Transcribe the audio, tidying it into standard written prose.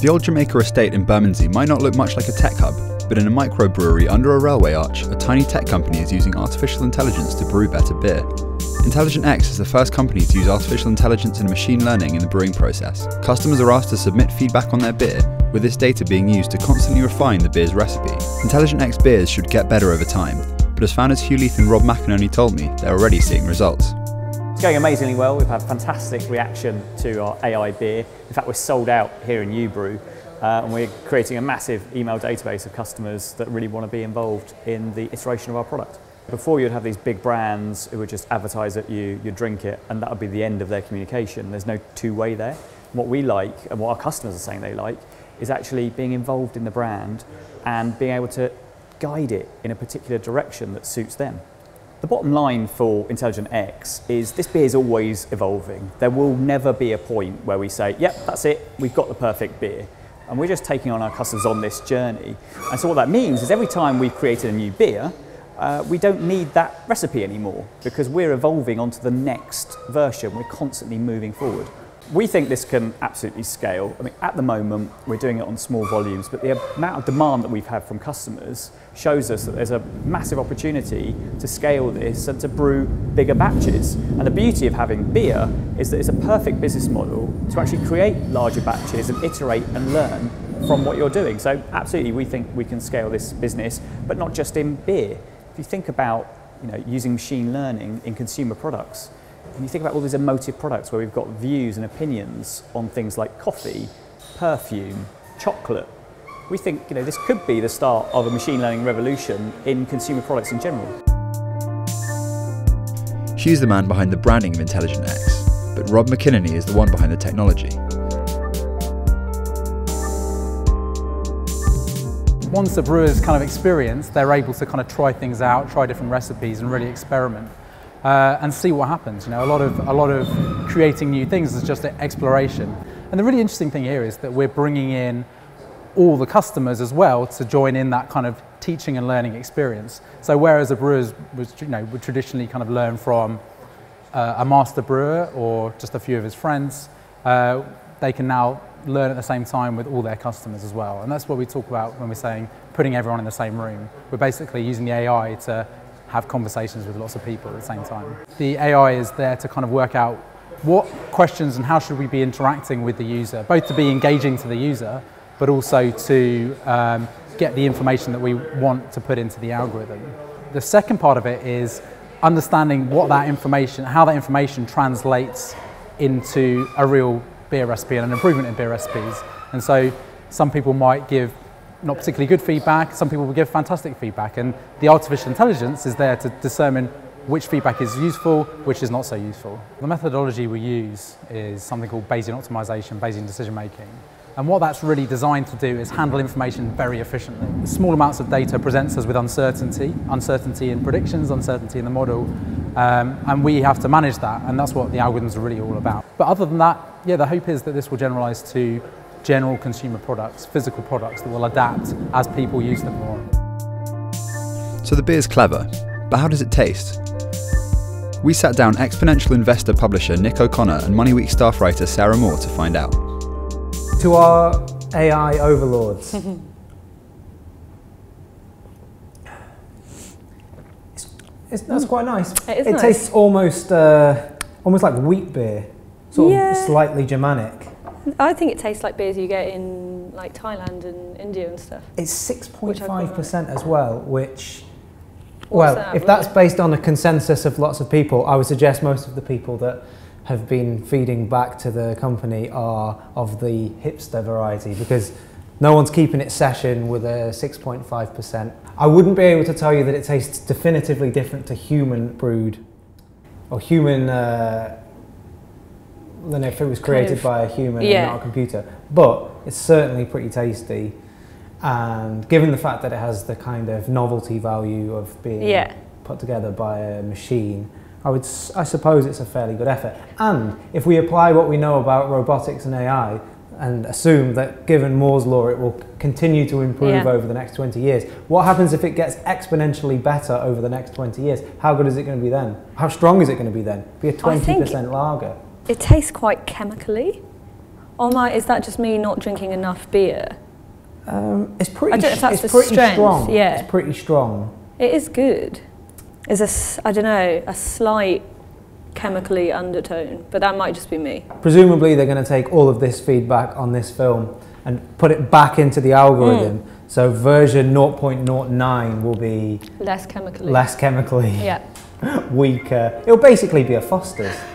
The Ultramaker estate in Bermondsey might not look much like a tech hub, but in a microbrewery under a railway arch, a tiny tech company is using artificial intelligence to brew better beer. IntelligentX is the first company to use artificial intelligence and machine learning in the brewing process. Customers are asked to submit feedback on their beer, with this data being used to constantly refine the beer's recipe. IntelligentX beers should get better over time, but as founders Hugh Leith and Rob McEnany told me, they're already seeing results. It's going amazingly well. We've had fantastic reaction to our AI beer. In fact, we're sold out here in U-Brew, and we're creating a massive email database of customers that really want to be involved in the iteration of our product. Before, you'd have these big brands who would just advertise at you, you'd drink it, and that would be the end of their communication. There's no two-way there. What we like, and what our customers are saying they like, is actually being involved in the brand and being able to guide it in a particular direction that suits them. The bottom line for IntelligentX is this beer is always evolving. There will never be a point where we say, yep, that's it, we've got the perfect beer. And we're just taking on our customers on this journey. And so what that means is every time we've created a new beer, we don't need that recipe anymore because we're evolving onto the next version. We're constantly moving forward. We think this can absolutely scale. I mean, at the moment, we're doing it on small volumes, but the amount of demand that we've had from customers shows us that there's a massive opportunity to scale this and to brew bigger batches. And the beauty of having beer is that it's a perfect business model to actually create larger batches and iterate and learn from what you're doing. So absolutely, we think we can scale this business, but not just in beer. If you think about using machine learning in consumer products, and you think about all these emotive products where we've got views and opinions on things like coffee, perfume, chocolate, we think this could be the start of a machine learning revolution in consumer products in general. Hugh's the man behind the branding of IntelligentX, but Rob McEnany is the one behind the technology. Once the brewers kind of experience, they're able to kind of try things out, try different recipes and really experiment and see what happens. A lot of creating new things is just exploration. And the really interesting thing here is that we're bringing in all the customers as well to join in that kind of teaching and learning experience. So whereas the brewers would traditionally kind of learn from a master brewer or just a few of his friends, they can now learn at the same time with all their customers as well. And that's what we talk about when we're saying putting everyone in the same room. We're basically using the AI to have conversations with lots of people at the same time. The AI is there to kind of work out what questions and how should we be interacting with the user, both to be engaging to the user, but also to get the information that we want to put into the algorithm. The second part of it is understanding what that information, how that information translates into a real beer recipe and an improvement in beer recipes. And so some people might give not particularly good feedback, some people will give fantastic feedback, and the artificial intelligence is there to determine which feedback is useful, which is not so useful. The methodology we use is something called Bayesian optimization, Bayesian decision making. And what that's really designed to do is handle information very efficiently. Small amounts of data presents us with uncertainty, uncertainty in predictions, uncertainty in the model, and we have to manage that, and that's what the algorithms are really all about. But other than that, yeah, the hope is that this will generalize to general consumer products, physical products that will adapt as people use them more. So the beer's clever, but how does it taste? We sat down Exponential Investor publisher Nick O'Connor and MoneyWeek staff writer Sarah Moore to find out. To our AI overlords. That's quite nice. It nice. Tastes almost like wheat beer, sort of slightly Germanic. I think it tastes like beers you get in like Thailand and India and stuff. It's 6.5% as well, which, if that's based on a consensus of lots of people, I would suggest most of the people that have been feeding back to the company are of the hipster variety, because no one's keeping it session with a 6.5%. I wouldn't be able to tell you that it tastes definitively different to human brewed or human, I don't know if it was created by a human and not a computer, but it's certainly pretty tasty. And given the fact that it has the kind of novelty value of being put together by a machine, I suppose it's a fairly good effort. And if we apply what we know about robotics and AI and assume that given Moore's law it will continue to improve over the next 20 years, what happens if it gets exponentially better over the next 20 years? How good is it going to be then? How strong is it going to be then? Be a 20% lager. It tastes quite chemically. Oh my, is that just me not drinking enough beer? It's pretty, I don't know if that's the strength, strong. Yeah. It's pretty strong. It is good. There's a, I don't know, a slight chemically undertone, but that might just be me. Presumably they're going to take all of this feedback on this film and put it back into the algorithm. Mm. So version 0.09 will be... less chemically. Less chemically. Yeah. Weaker. It'll basically be a Foster's.